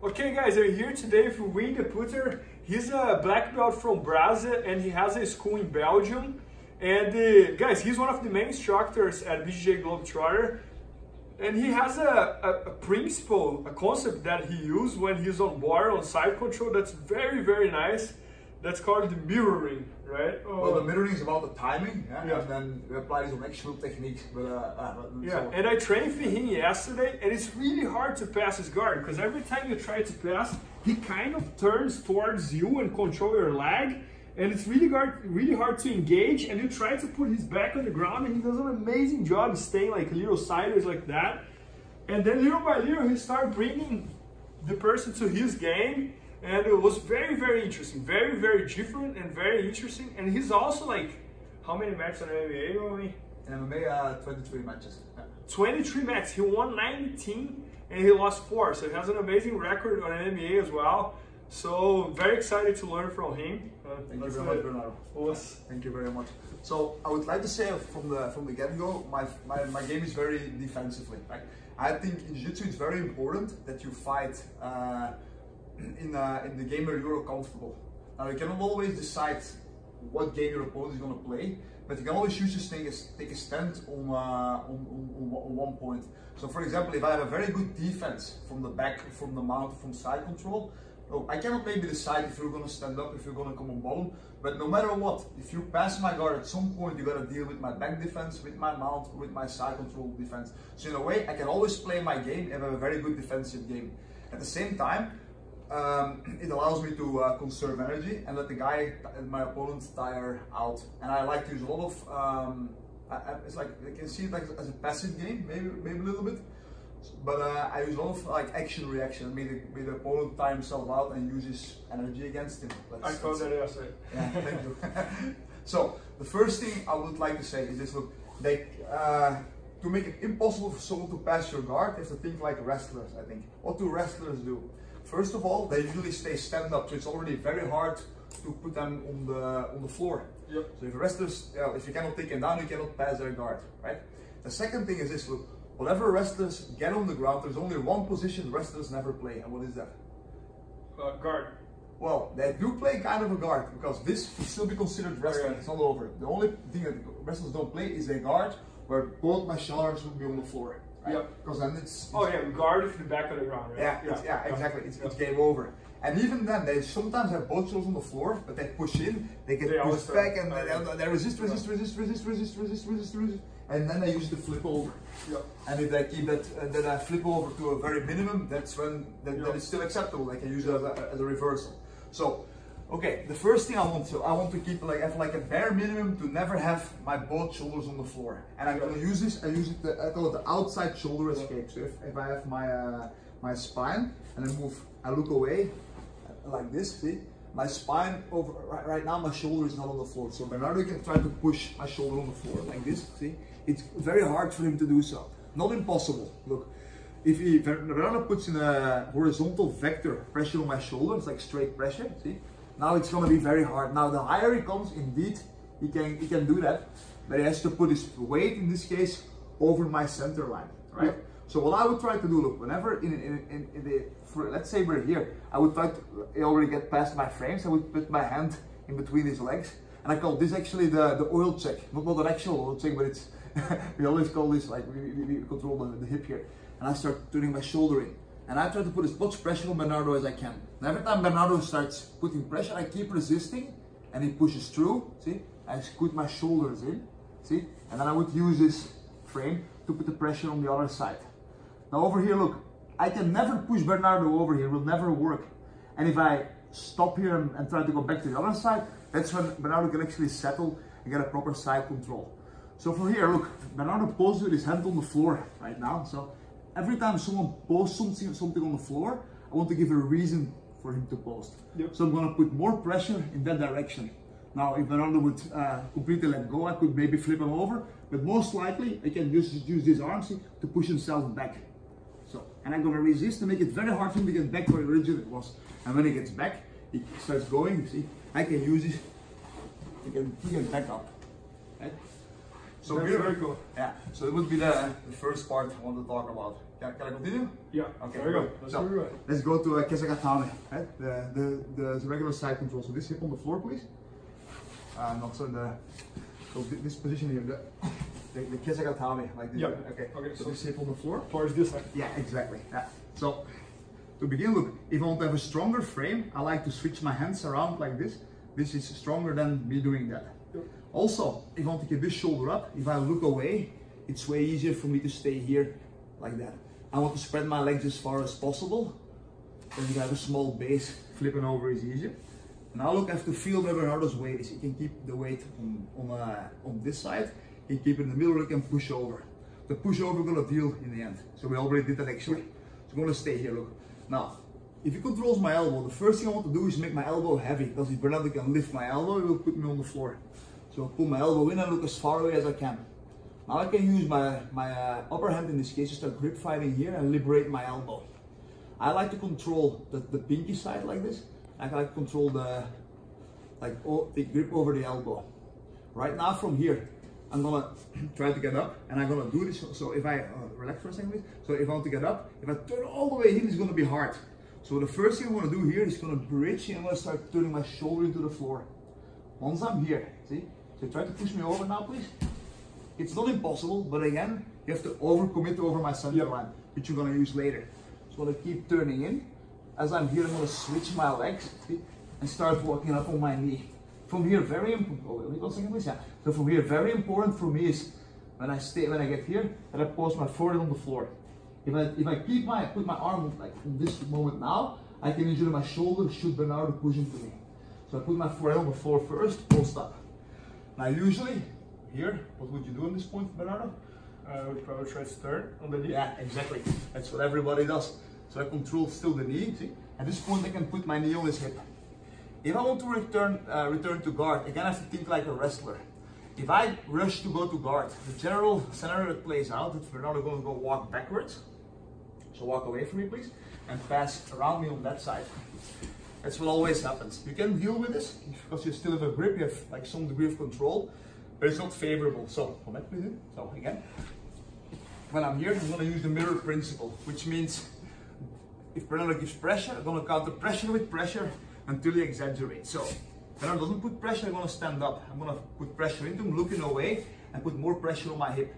Okay guys, I'm here today with Wim Deputter. He's a black belt from Brazil and he has a school in Belgium. And guys, he's one of the main instructors at BJJ Globetrotter. And he has a principle, a concept that he used when he's on board, on side control, that's very, very nice. That's called the mirroring, right? Well, the mirroring is about the timing, yeah? Yeah. And then we apply this on actual techniques. But, yeah, and I trained for him yesterday, and it's really hard to pass his guard, because every time you try to pass, he kind of turns towards you and control your leg, and it's really hard to engage, and you try to put his back on the ground, and he does an amazing job staying like little sideways like that. And then little by little, he started bringing the person to his game, and it was very interesting, very different and very interesting. And he's also like, how many matches in MMA, Romy? In MMA, 23 matches. 23 matches, he won 19 and he lost 4, so he has an amazing record on MMA as well. So, very excited to learn from him. Thank you very much, Bernardo. Thank you very much. So, I would like to say from the get-go, my game is very defensively. Right? I think in Jiu-Jitsu it's very important that you fight in the game where you're comfortable. Now, you cannot always decide what game your opponent is going to play, but you can always choose to take a stand on one point. So, for example, if I have a very good defense from the back, from the mount, from side control, oh, I cannot maybe decide if you're going to stand up, if you're going to come on bottom, but no matter what, if you pass my guard at some point, you got to deal with my back defense, with my mount, with my side control defense. So in a way, I can always play my game and have a very good defensive game. At the same time, it allows me to conserve energy and let the guy, my opponent, tire out. And I like to use a lot of, it's like, you can see it like as a passive game, maybe a little bit. But I use a lot of like action-reaction, made the opponent time himself out and use his energy against him. I found that yesterday. Yeah, thank you. So, the first thing I would like to say is this, look, to make it impossible for someone to pass your guard, they have to think like wrestlers, I think. What do wrestlers do? First of all, they usually stay stand-up, so it's already very hard to put them on the floor. Yep. So if wrestlers, you know, if you cannot take them down, you cannot pass their guard, right? The second thing is this, look, whenever wrestlers get on the ground, there's only one position wrestlers never play, and what is that? Guard. Well, they do play kind of a guard, because this would still be considered wrestling, it's not over. The only thing that wrestlers don't play is a guard, where both my shoulders would be on the floor. Right? Yep. Because then it's... Oh yeah, guard from the back of the ground, right? Yeah, yeah, exactly, it's game over. And even then, they sometimes have both shoulders on the floor, but they push in, they get pushed back, and they resist, and then they use the flip over. Yep. And if they keep that flip over to a very minimum, that's when that is still acceptable. They can use it as a reversal. So, okay, the first thing I want to keep like have like a bare minimum to never have my both shoulders on the floor. And I'm gonna use this. I call it the outside shoulder escape. So if I have my my spine and I move, I look away like this. See, my spine over right now. My shoulder is not on the floor. So Bernardo can try to push my shoulder on the floor like this. See, it's very hard for him to do so. Not impossible. Look. If Bernardo puts in a horizontal vector pressure on my shoulder, it's like straight pressure. See. Now it's going to be very hard. Now the higher he comes, indeed, he can do that, but he has to put his weight, in this case, over my center line, right? Yeah. So what I would try to do, look, whenever let's say we're here, I would try to already get past my frames. I would put my hand in between his legs, and I call this actually the oil check, not an actual oil check, but it's we always call this like we control the hip here, and I start turning my shoulder in. And I try to put as much pressure on Bernardo as I can. And every time Bernardo starts putting pressure, I keep resisting, and he pushes through, see? I scoot my shoulders in, see? And then I would use this frame to put the pressure on the other side. Now over here, look, I can never push Bernardo over here, it will never work. And if I stop here and try to go back to the other side, that's when Bernardo can actually settle and get a proper side control. So from here, look, Bernardo poses with his hand on the floor right now, so every time someone posts something on the floor, I want to give a reason for him to post. Yep. So I'm going to put more pressure in that direction. Now, if Bernardo would completely let go, I could maybe flip him over, but most likely I can just use this arm to push himself back. So, and I'm going to resist to make it very hard for him to get back where he originally was. And when he gets back, he starts going. You see, I can use this. He can back up. Right? So, very cool. Yeah. So it would be the first part I want to talk about. Can I continue? Yeah. Okay. There we go. Let's, so, go. Let's go to kesegatame, right? The regular side control. So this hip on the floor, please. Not so the. So this position here, the kesegatame, like this. Yeah. Okay. Okay. So this hip on the floor. Towards this side. Yeah. Exactly. Yeah. So to begin with, if I want to have a stronger frame, I like to switch my hands around like this. This is stronger than me doing that. Yep. Also, if I want to get this shoulder up, if I look away, it's way easier for me to stay here like that. I want to spread my legs as far as possible. Then you have a small base, flipping over is easier. Now look, I have to feel where Bernardo's weight is. You can keep the weight on this side, you can keep it in the middle, you can push over. The push over we're gonna deal in the end. So we already did that actually. So we're gonna stay here, look. Now, if he controls my elbow, the first thing I want to do is make my elbow heavy, because if Bernardo can lift my elbow, he will put me on the floor. So I'll pull my elbow in and look as far away as I can. Now I can use my upper hand in this case to start grip fighting here and liberate my elbow. I like to control the pinky side like this. I like to control the grip over the elbow. Right now from here, I'm gonna try to get up and I'm gonna do this. So if I relax for a second, please. So if I want to get up, if I turn all the way here, it's gonna be hard. So the first thing I'm gonna do here is gonna bridge and I'm gonna start turning my shoulder into the floor. Once I'm here, see? So try to push me over now, please. It's not impossible, but again, you have to overcommit over my center line, which you're gonna use later. So I'm gonna keep turning in. As I'm here, I'm gonna switch my legs and start walking up on my knee. From here, very important. Oh, wait, one second, please. Yeah. So from here, very important for me is when I get here, that I pause my forehead on the floor. If I put my arm like in this moment now, I can injure my shoulder should Bernardo push into me. So I put my forehead on the floor first, post up. Now usually. Here, what would you do at this point, Bernardo? I would probably try to turn on the knee. Yeah, exactly. That's what everybody does. So I control still the knee. See? At this point, I can put my knee on his hip. If I want to return to guard, again, I have to think like a wrestler. If I rush to go to guard, the general scenario that plays out is Bernardo going to go walk backwards. So walk away from me, please, and pass around me on that side. That's what always happens. You can deal with this because you still have a grip. You have like some degree of control. But it's not favorable, so let me do. So again, when I'm here, I'm gonna use the mirror principle, which means if Bernardo gives pressure, I'm gonna counter pressure with pressure until he exaggerates. So if Bernardo doesn't put pressure, I'm gonna stand up. I'm gonna put pressure into him, looking away, and put more pressure on my hip.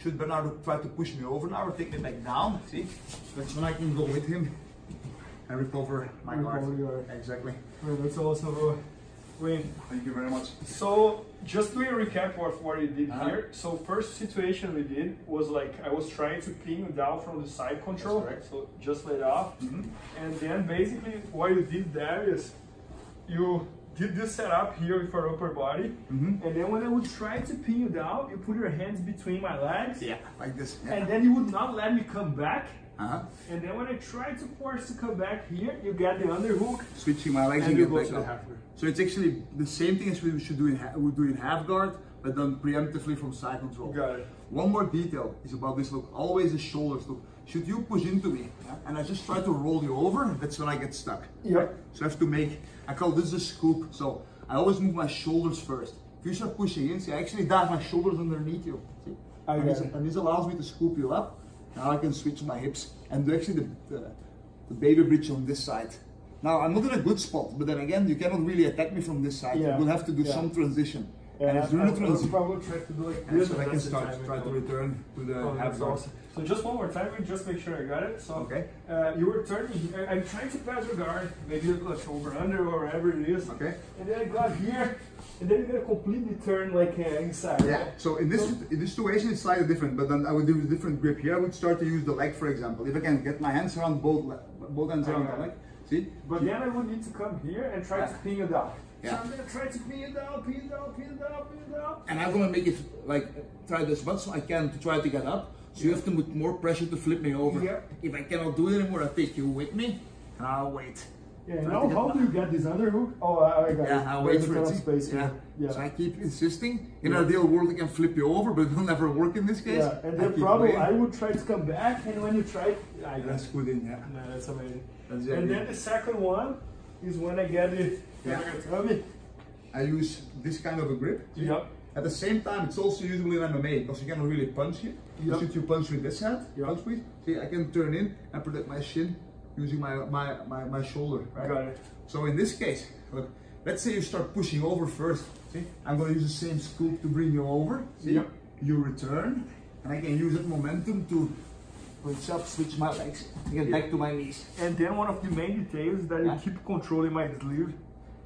Should Bernardo try to push me over now or take me back down, see? That's when I can go with him and recover my guard. Exactly. Well, that's also Wim. Thank you very much. So just doing a recap of what you did here. So first situation we did was like I was trying to pin you down from the side control. That's correct. So just let off. And then basically what you did there is you did this setup here with our upper body. And then when I would try to pin you down, you put your hands between my legs. Yeah, like this. Yeah. And then you would not let me come back. And then when I try to force to come back here, you get the underhook. Switching my legs and you go to the half guard. So it's actually the same thing as we should do in half guard, but done preemptively from side control. Got it. One more detail is about this look. Always the shoulders look. Should you push into me and I just try to roll you over, that's when I get stuck. Yep. So I have to make, I call this a scoop. So I always move my shoulders first. If you start pushing in, see I actually dive my shoulders underneath you. See? And this allows me to scoop you up. Now I can switch my hips and do actually the baby bridge on this side. Now I'm not in a good spot, but then again, you cannot really attack me from this side. Yeah. We'll have to do some transition. Yeah, and it's during the transition. Probably try to do like this. So I can start try to return to the half guard. Awesome. So just one more time, we just make sure I got it. So okay. You were turning. I'm trying to pass your guard, maybe like over under or wherever it is. Okay. And then I got here. And then you're gonna completely turn like inside. Yeah. Right? So in this situation, it's slightly different. But then I would do a different grip here. I would start to use the leg, for example. If I can get my hands around both hands around the leg. See. But then I would need to come here and try to pin you down. Yeah. So I'm gonna try to pin you down, pin you down, pin you down, pin you down. And I'm gonna make it like try this much I can to try to get up. So you have to put more pressure to flip me over. Yeah. If I cannot do it anymore, I take you with me, and I'll wait. Yeah, now how do you get this other hook? Oh, I got it. Yeah, I'll wait for it. Space So I keep insisting. In an ideal world, I can flip you over, but it will never work in this case. Yeah, and then probably I would try to come back, and when you try, I got that's good in, No, that's amazing. That's the idea. Then the second one is when I get it. I use this kind of a grip. Yeah. At the same time, it's also usually an MMA because you cannot really punch it. Yep. Should you punch with this hand? Yep. Punch with. See, I can turn in and protect my shin using my shoulder. Right? Got it. So in this case, look. Let's say you start pushing over first. See, I'm going to use the same scoop to bring you over. See, yep. You return, and I can use that momentum to. Switch my legs, get back to my knees. And then one of the main details is that you keep controlling my sleeve.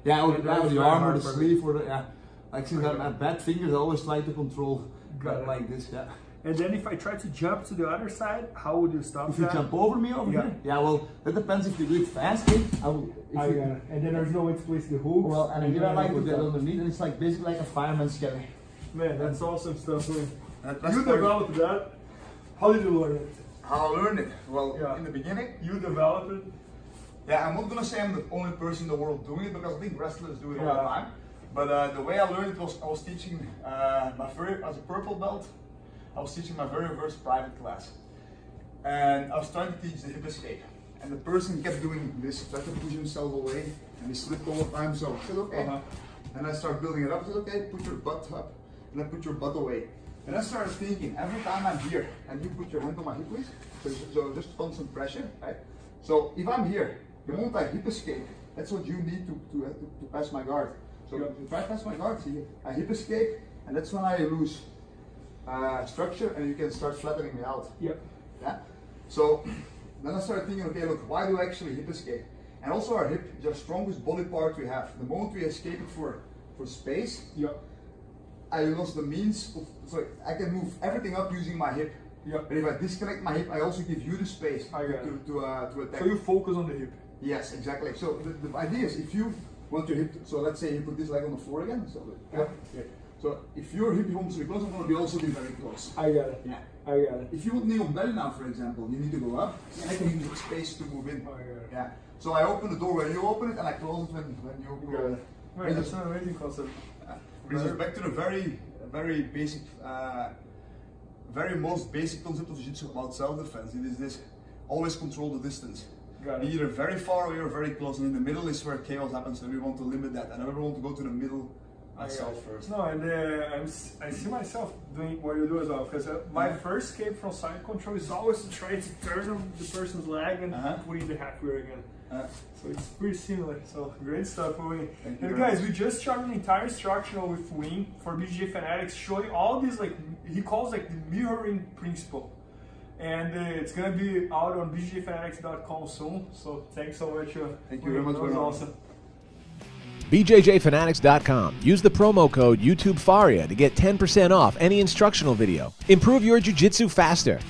Yeah, or the arm or the sleeve, or the, yeah. Like since I have bad fingers, I always try to control like this, yeah. And then if I try to jump to the other side, how would you stop that? If you jump over me over here? Yeah, well, that depends if you do it fast. I will, and then there's no way to place the hooks. Well, and again, I like to get underneath, and it's like basically like a fireman's carry. Man, that's awesome stuff. You developed that. How did you learn it? How I learned it? Well, in the beginning, you developed it. Yeah, I'm not gonna say I'm the only person in the world doing it because I think wrestlers do it all the time. But the way I learned it was I was teaching my very, as a purple belt, I was teaching my very first private class. And I was trying to teach the hip escape. And the person kept doing this, tried to push himself away, and he slipped all the time. So I said, okay. And I started building it up. I said, okay, put your butt up, and then put your butt away. And I started thinking, every time I'm here, and you put your hand on my hip, please, so just constant pressure, right? So if I'm here, the moment I hip escape, that's what you need to pass my guard. So if I pass my guard, see, I hip escape, and that's when I lose structure, and you can start flattening me out. Yep. Yeah? So then I started thinking, okay, look, why do I actually hip escape? And also our hip is the strongest body part we have. The moment we escape it for space, I lost the means of, so I can move everything up using my hip. Yep. But if I disconnect my hip, I also give you the space to attack. So you focus on the hip. Yes, exactly. So the idea is if you want your hip, so let's say you put this leg on the floor again. So, so if your hip wants to be close, I'm going to be also be very close. I got it. Yeah. I got it. If you want knee on belly now, for example, you need to go up. And I can give you space to move in. I got it. Yeah. So I open the door when you open it, and I close it when you open it. Right, that's an amazing concept. Back to the very basic, very most basic concept of jiu-jitsu about self-defense. It is this: always control the distance. Either very far away or very close, and in the middle is where chaos happens, and we want to limit that. I never want to go to the middle myself first. No, and I see myself doing what you do as well, because my first escape from side control is always to try to turn the person's leg and put in the hardware again. So it's pretty similar, so great stuff, Wim. And guys, we just shot an entire instructional with Wim for BJJ Fanatics showing all these, like, he calls like the mirroring principle. And it's gonna be out on bjjfanatics.com soon, so thanks so much. Thank you very much, Wim. Awesome. BJJFanatics.com. Use the promo code YouTubeFaria to get 10% off any instructional video. Improve your jiu-jitsu faster.